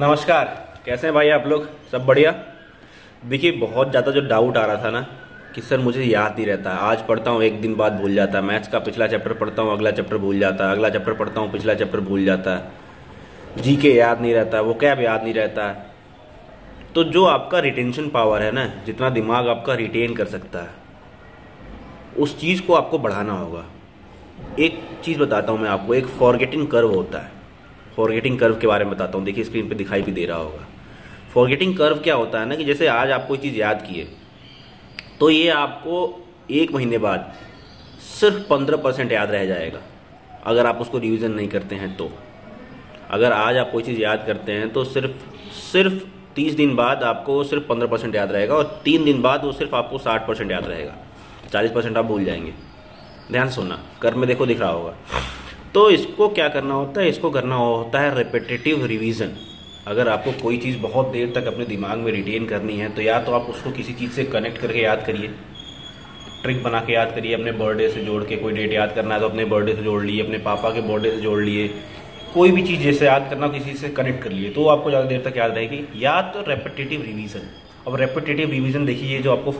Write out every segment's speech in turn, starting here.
नमस्कार, कैसे हैं भाई आप लोग? सब बढ़िया। देखिए, बहुत ज़्यादा जो डाउट आ रहा था ना कि सर मुझे याद नहीं रहता, आज पढ़ता हूँ एक दिन बाद भूल जाता, मैथ्स का पिछला चैप्टर पढ़ता हूँ अगला चैप्टर भूल जाता, अगला चैप्टर पढ़ता हूँ पिछला चैप्टर भूल जाता, जीके याद नहीं रहता, वोकैब याद नहीं रहता। तो जो आपका रिटेंशन पावर है ना, जितना दिमाग आपका रिटेन कर सकता है, उस चीज़ को आपको बढ़ाना होगा। एक चीज़ बताता हूँ मैं आपको, एक फॉरगेटिंग कर्व होता है। फॉरगेटिंग कर्व के बारे में बताता हूँ। देखिए, स्क्रीन पे दिखाई भी दे रहा होगा। फॉरगेटिंग कर्व क्या होता है ना, कि जैसे आज आप कोई चीज़ याद किए तो ये आपको एक महीने बाद सिर्फ 15% याद रह जाएगा, अगर आप उसको रिवीजन नहीं करते हैं तो। अगर आज आप कोई चीज़ याद करते हैं तो सिर्फ 30 दिन बाद आपको सिर्फ 15% याद रहेगा, और 3 दिन बाद वो सिर्फ आपको 60% याद रहेगा, 40% आप भूल जाएंगे। ध्यान सुनना, कर्व में देखो दिख रहा होगा। तो इसको क्या करना होता है? इसको करना होता है रिपीटेटिव रिवीजन। अगर आपको कोई चीज़ बहुत देर तक अपने दिमाग में रिटेन करनी है तो या तो आप उसको किसी चीज़ से कनेक्ट करके याद करिए, ट्रिक बना के याद करिए, अपने बर्थडे से जोड़ के। कोई डेट याद करना है तो अपने बर्थडे से जोड़ लिए, अपने पापा के बर्थडे से जोड़ लिए। कोई भी चीज़ जैसे याद करना हो किसी से कनेक्ट कर लिए तो आपको ज़्यादा देर तक याद रहेगी। या तो रिपीटेटिव रिवीजन। अब रिपीटेटिव रिवीजन देखिए, जो आपको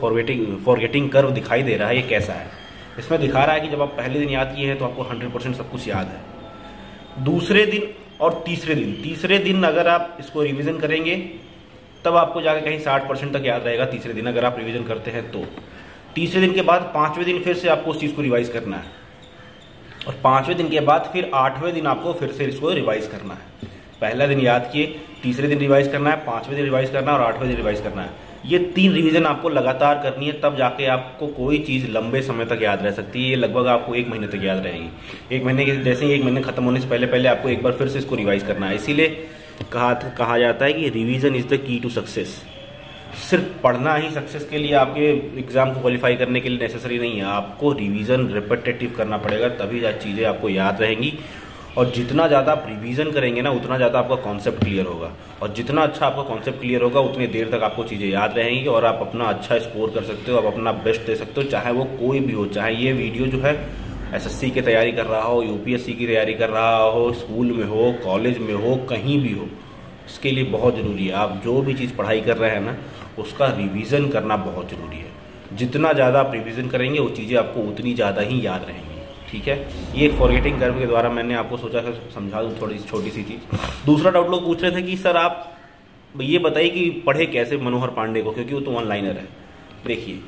फॉरगेटिंग कर्व दिखाई दे रहा है, ये कैसा है? इसमें दिखा रहा है कि जब आप पहले दिन याद किए हैं तो आपको 100% सब कुछ याद है। दूसरे दिन और तीसरे दिन अगर आप इसको रिवीजन करेंगे तब आपको जाके कहीं 60% तक याद रहेगा। तीसरे दिन अगर आप रिवीजन करते हैं तो तीसरे दिन के बाद 5वें दिन फिर से आपको उस चीज़ को रिवाइज करना है, और 5वें दिन के बाद फिर 8वें दिन आपको फिर से इसको रिवाइज करना है। पहला दिन याद किए, तीसरे दिन रिवाइज करना है, 5वें दिन रिवाइज करना है, और 8वें दिन रिवाइज करना है। ये 3 रिवीजन आपको लगातार करनी है, तब जाके आपको कोई चीज़ लंबे समय तक याद रह सकती है। ये लगभग आपको 1 महीने तक याद रहेगी। 1 महीने के जैसे ही 1 महीने खत्म होने से पहले पहले आपको एक बार फिर से इसको रिवाइज करना है। इसीलिए कहा जाता है कि revision is the key to success. सिर्फ पढ़ना ही सक्सेस के लिए, आपके एग्ज़ाम को क्वालिफाई करने के लिए नेसेसरी नहीं है। आपको रिवीजन रिपीटेटिव करना पड़ेगा, तभी चीज़ें आपको याद रहेंगी। और जितना ज़्यादा आप रिवीजन करेंगे ना, उतना ज़्यादा आपका कॉन्सेप्ट क्लियर होगा, और जितना अच्छा आपका कॉन्सेप्ट क्लियर होगा उतनी देर तक आपको चीज़ें याद रहेंगी, और आप अपना अच्छा स्कोर कर सकते हो, आप अपना बेस्ट दे सकते हो, चाहे वो कोई भी हो। चाहे ये वीडियो जो है एसएससी की तैयारी कर रहा हो, यूपीएससी की तैयारी कर रहा हो, स्कूल में हो, कॉलेज में हो, कहीं भी हो, इसके लिए बहुत ज़रूरी है। आप जो भी चीज़ पढ़ाई कर रहे हैं ना, उसका रिवीज़न करना बहुत ज़रूरी है। जितना ज़्यादा आप रिवीज़न करेंगे वो चीज़ें आपको उतनी ज़्यादा ही याद रहेंगी। ठीक है, ये फॉरगेटिंग कर्व के द्वारा मैंने आपको सोचा कि समझा दूँ थोड़ी छोटी सी चीज़। दूसरा डाउट लोग पूछ रहे थे कि सर आप ये बताइए कि पढ़े कैसे मनोहर पांडे को, क्योंकि वो तो ऑनलाइनर है। देखिए,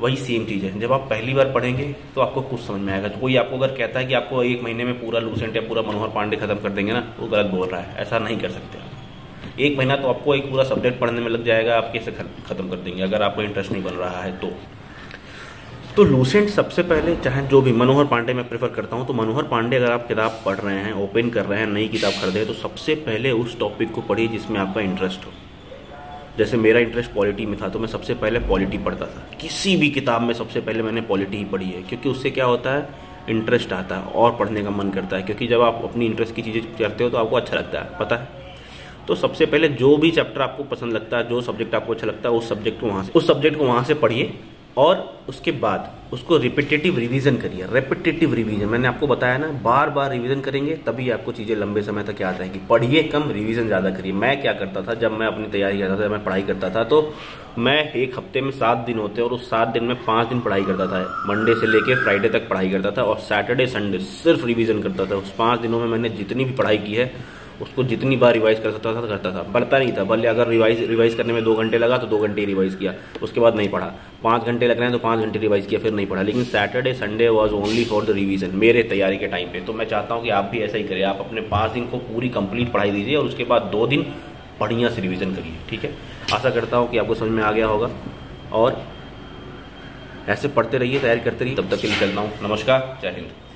वही सेम चीज़ है। जब आप पहली बार पढ़ेंगे तो आपको कुछ समझ में आएगा। तो कोई आपको अगर कहता है कि आपको 1 महीने में पूरा लूसेंट या पूरा मनोहर पांडे खत्म कर देंगे ना, वो गलत बोल रहा है। ऐसा नहीं कर सकते। 1 महीना तो आपको एक पूरा सब्जेक्ट पढ़ने में लग जाएगा, आप कैसे खत्म कर देंगे अगर आपको इंटरेस्ट नहीं बन रहा है तो। तो लूसेंट सबसे पहले, चाहे जो भी, मनोहर पांडे मैं प्रेफर करता हूँ। तो मनोहर पांडे अगर आप किताब पढ़ रहे हैं, ओपन कर रहे हैं, नई किताब खरीदें, तो सबसे पहले उस टॉपिक को पढ़िए जिसमें आपका इंटरेस्ट हो। जैसे मेरा इंटरेस्ट पॉलिटी में था तो मैं सबसे पहले पॉलिटी पढ़ता था। किसी भी किताब में सबसे पहले मैंने पॉलिटी ही पढ़ी है, क्योंकि उससे क्या होता है, इंटरेस्ट आता है और पढ़ने का मन करता है। क्योंकि जब आप अपनी इंटरेस्ट की चीज़ें करते हो तो आपको अच्छा लगता है, पता है। तो सबसे पहले जो भी चैप्टर आपको पसंद लगता है, जो सब्जेक्ट आपको अच्छा लगता है, उस सब्जेक्ट को वहाँ से पढ़िए, और उसके बाद उसको रिपीटेटिव रिवीजन करिए। रिपीटेटिव रिवीजन मैंने आपको बताया ना, बार बार रिवीजन करेंगे तभी आपको चीज़ें लंबे समय तक याद रहेंगी। पढ़िए कम, रिवीजन ज़्यादा करिए। मैं क्या करता था, जब मैं अपनी तैयारी करता था, जब मैं पढ़ाई करता था, तो मैं एक हफ्ते में 7 दिन होते, और उस 7 दिन में 5 दिन पढ़ाई करता था। मंडे से लेकर फ्राइडे तक पढ़ाई करता था, और सैटरडे संडे सिर्फ रिवीजन करता था। उस 5 दिनों में मैंने जितनी भी पढ़ाई की है उसको जितनी बार रिवाइज कर सकता था करता था। पढ़ता नहीं था, बल्कि अगर रिवाइज करने में 2 घंटे लगा तो 2 घंटे रिवाइज किया, उसके बाद नहीं पढ़ा। 5 घंटे लग रहे हैं तो 5 घंटे रिवाइज किया, फिर नहीं पढ़ा। लेकिन Saturday Sunday was only for the revision मेरे तैयारी के टाइम पे। तो मैं चाहता हूँ कि आप भी ऐसा ही करें। आप अपने 5 दिन को पूरी कंप्लीट पढ़ाई दीजिए, और उसके बाद 2 दिन बढ़िया से रिविज़न करिए। ठीक है, आशा करता हूँ कि आपको समझ में आ गया होगा। और ऐसे पढ़ते रहिए, तैयारी करते रहिए। तब तक के लिए चलता हूँ। नमस्कार, जय हिंद।